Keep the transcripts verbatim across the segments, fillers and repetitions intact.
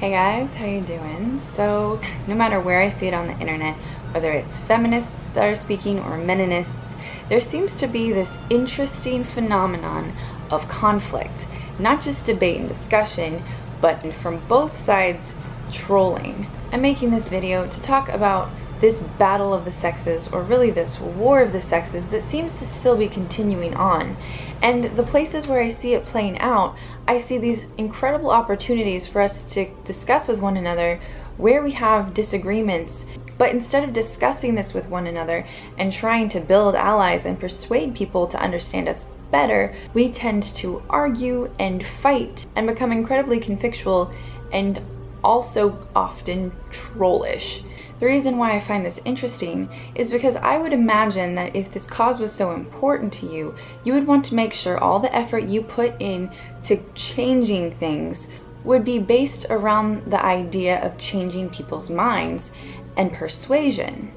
Hey guys, how you doing? So no matter where I see it on the internet, whether it's feminists that are speaking or meninists, there seems to be this interesting phenomenon of conflict, not just debate and discussion, but from both sides trolling. I'm making this video to talk about this battle of the sexes, or really this war of the sexes, that seems to still be continuing on. And the places where I see it playing out, I see these incredible opportunities for us to discuss with one another where we have disagreements. But instead of discussing this with one another and trying to build allies and persuade people to understand us better, we tend to argue and fight and become incredibly conflictual and also often trollish. The reason why I find this interesting is because I would imagine that if this cause was so important to you, you would want to make sure all the effort you put in to changing things would be based around the idea of changing people's minds and persuasion.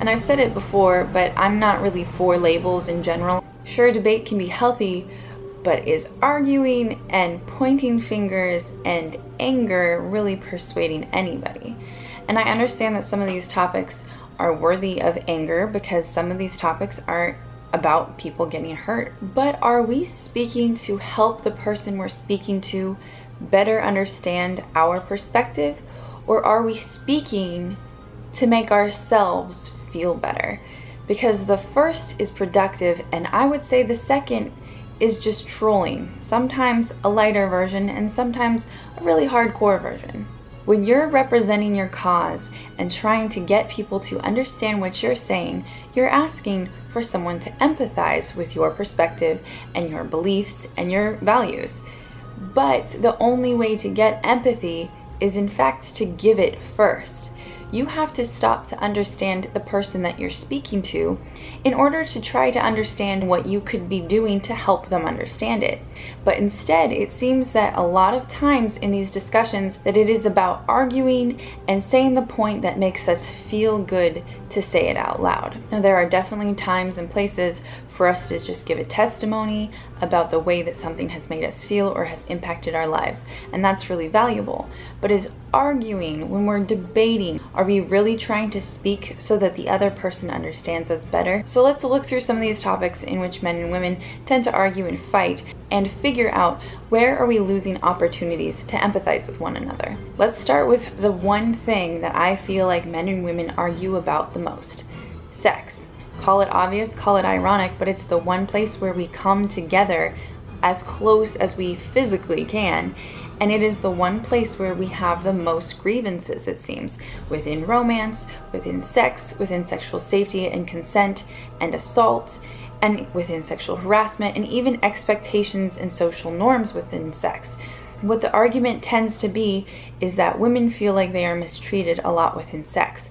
And I've said it before, but I'm not really for labels in general. Sure, debate can be healthy, but is arguing and pointing fingers and anger really persuading anybody? And I understand that some of these topics are worthy of anger because some of these topics are about people getting hurt. But are we speaking to help the person we're speaking to better understand our perspective? Or are we speaking to make ourselves feel better? Because the first is productive, and I would say the second is just trolling. Sometimes a lighter version and sometimes a really hardcore version. When you're representing your cause and trying to get people to understand what you're saying, you're asking for someone to empathize with your perspective and your beliefs and your values. But the only way to get empathy is, in fact, to give it first. You have to stop to understand the person that you're speaking to in order to try to understand what you could be doing to help them understand it. But instead, it seems that a lot of times in these discussions that it is about arguing and saying the point that makes us feel good to say it out loud. Now, there are definitely times and places for us to just give a testimony about the way that something has made us feel or has impacted our lives, and that's really valuable. But is arguing, when we're debating, are we really trying to speak so that the other person understands us better? So let's look through some of these topics in which men and women tend to argue and fight and figure out where are we losing opportunities to empathize with one another. Let's start with the one thing that I feel like men and women argue about the most: sex. Call it obvious, call it ironic, but it's the one place where we come together as close as we physically can. And it is the one place where we have the most grievances, it seems, within romance, within sex, within sexual safety and consent and assault, and within sexual harassment, and even expectations and social norms within sex. What the argument tends to be is that women feel like they are mistreated a lot within sex,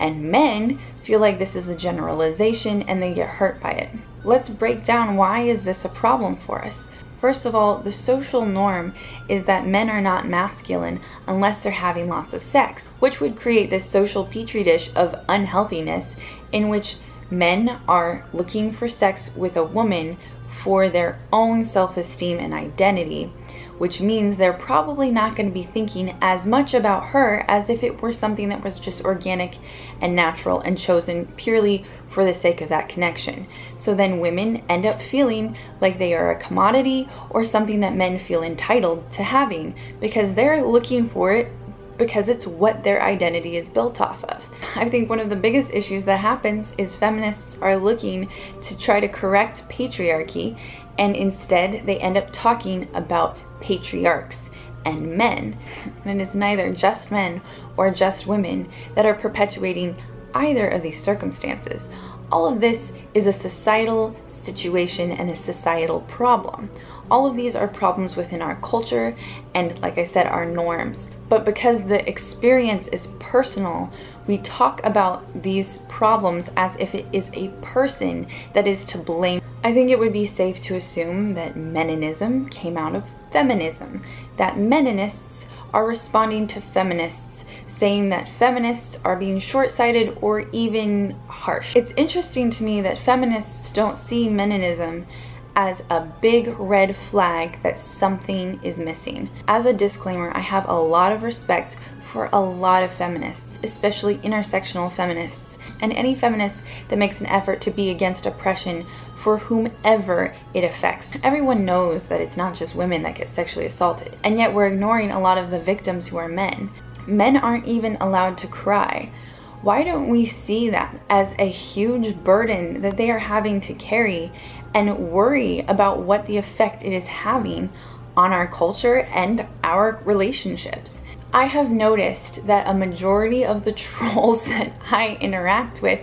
and men feel like this is a generalization and they get hurt by it. Let's break down, why is this a problem for us? First of all, the social norm is that men are not masculine unless they're having lots of sex, which would create this social petri dish of unhealthiness in which men are looking for sex with a woman for their own self-esteem and identity, which means they're probably not going to be thinking as much about her as if it were something that was just organic and natural and chosen purely for the sake of that connection. So then women end up feeling like they are a commodity or something that men feel entitled to having because they're looking for it because it's what their identity is built off of. I think one of the biggest issues that happens is feminists are looking to try to correct patriarchy, and instead they end up talking about patriarchs and men. And it's neither just men or just women that are perpetuating either of these circumstances. All of this is a societal situation and a societal problem. All of these are problems within our culture and, like I said, our norms. But because the experience is personal, we talk about these problems as if it is a person that is to blame. I think it would be safe to assume that Meninism came out of feminism, that Meninists are responding to feminists, saying that feminists are being short-sighted or even harsh. It's interesting to me that feminists don't see Meninism as a big red flag that something is missing. As a disclaimer, I have a lot of respect for a lot of feminists, especially intersectional feminists, and any feminist that makes an effort to be against oppression for whomever it affects. Everyone knows that it's not just women that get sexually assaulted, and yet we're ignoring a lot of the victims who are men. Men aren't even allowed to cry. Why don't we see that as a huge burden that they are having to carry and worry about what the effect it is having on our culture and our relationships? I have noticed that a majority of the trolls that I interact with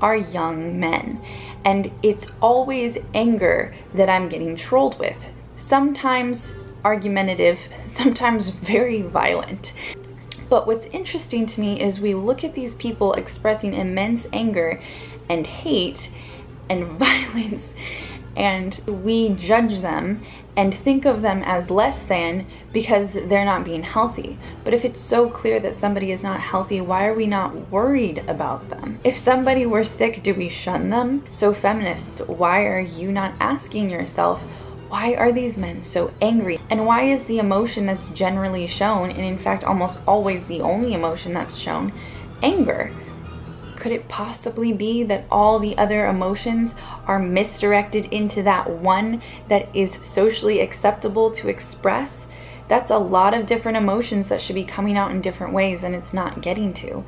are young men, and it's always anger that I'm getting trolled with. Sometimes argumentative, sometimes very violent. But what's interesting to me is we look at these people expressing immense anger and hate and violence, and we judge them and think of them as less than because they're not being healthy. But if it's so clear that somebody is not healthy, why are we not worried about them? If somebody were sick, do we shun them? So feminists, why are you not asking yourself, why are these men so angry? And why is the emotion that's generally shown, and in fact almost always the only emotion that's shown, anger? Could it possibly be that all the other emotions are misdirected into that one that is socially acceptable to express? That's a lot of different emotions that should be coming out in different ways, and it's not getting to.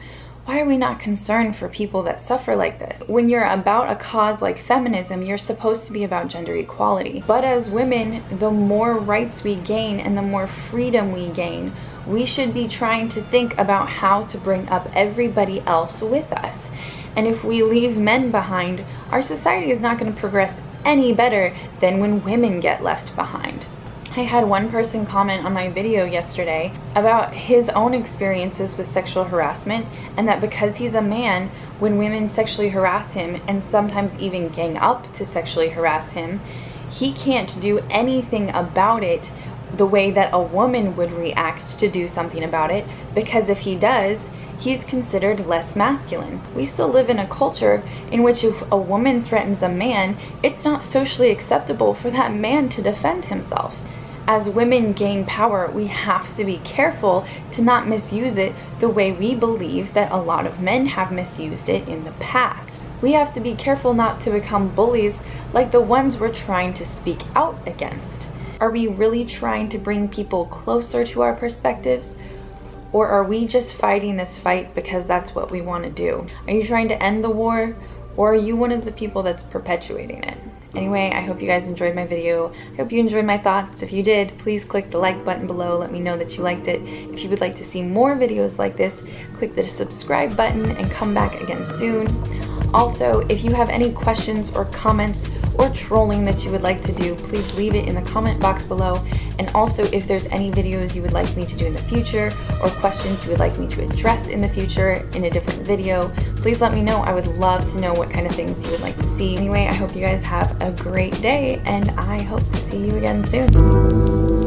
Why are we not concerned for people that suffer like this? When you're about a cause like feminism, you're supposed to be about gender equality. But as women, the more rights we gain and the more freedom we gain, we should be trying to think about how to bring up everybody else with us. And if we leave men behind, our society is not going to progress any better than when women get left behind. I had one person comment on my video yesterday about his own experiences with sexual harassment, and that because he's a man, when women sexually harass him and sometimes even gang up to sexually harass him, he can't do anything about it the way that a woman would react to do something about it, because if he does, he's considered less masculine. We still live in a culture in which if a woman threatens a man, it's not socially acceptable for that man to defend himself. As women gain power, we have to be careful to not misuse it the way we believe that a lot of men have misused it in the past. We have to be careful not to become bullies like the ones we're trying to speak out against. Are we really trying to bring people closer to our perspectives? Or are we just fighting this fight because that's what we want to do? Are you trying to end the war? Or are you one of the people that's perpetuating it? Anyway, I hope you guys enjoyed my video. I hope you enjoyed my thoughts. If you did, please click the like button below. Let me know that you liked it. If you would like to see more videos like this, click the subscribe button and come back again soon. Also, if you have any questions or comments or trolling that you would like to do, please leave it in the comment box below. And also, if there's any videos you would like me to do in the future or questions you would like me to address in the future in a different video, please let me know. I would love to know what kind of things you would like to see. Anyway, I hope you guys have a great day, and I hope to see you again soon.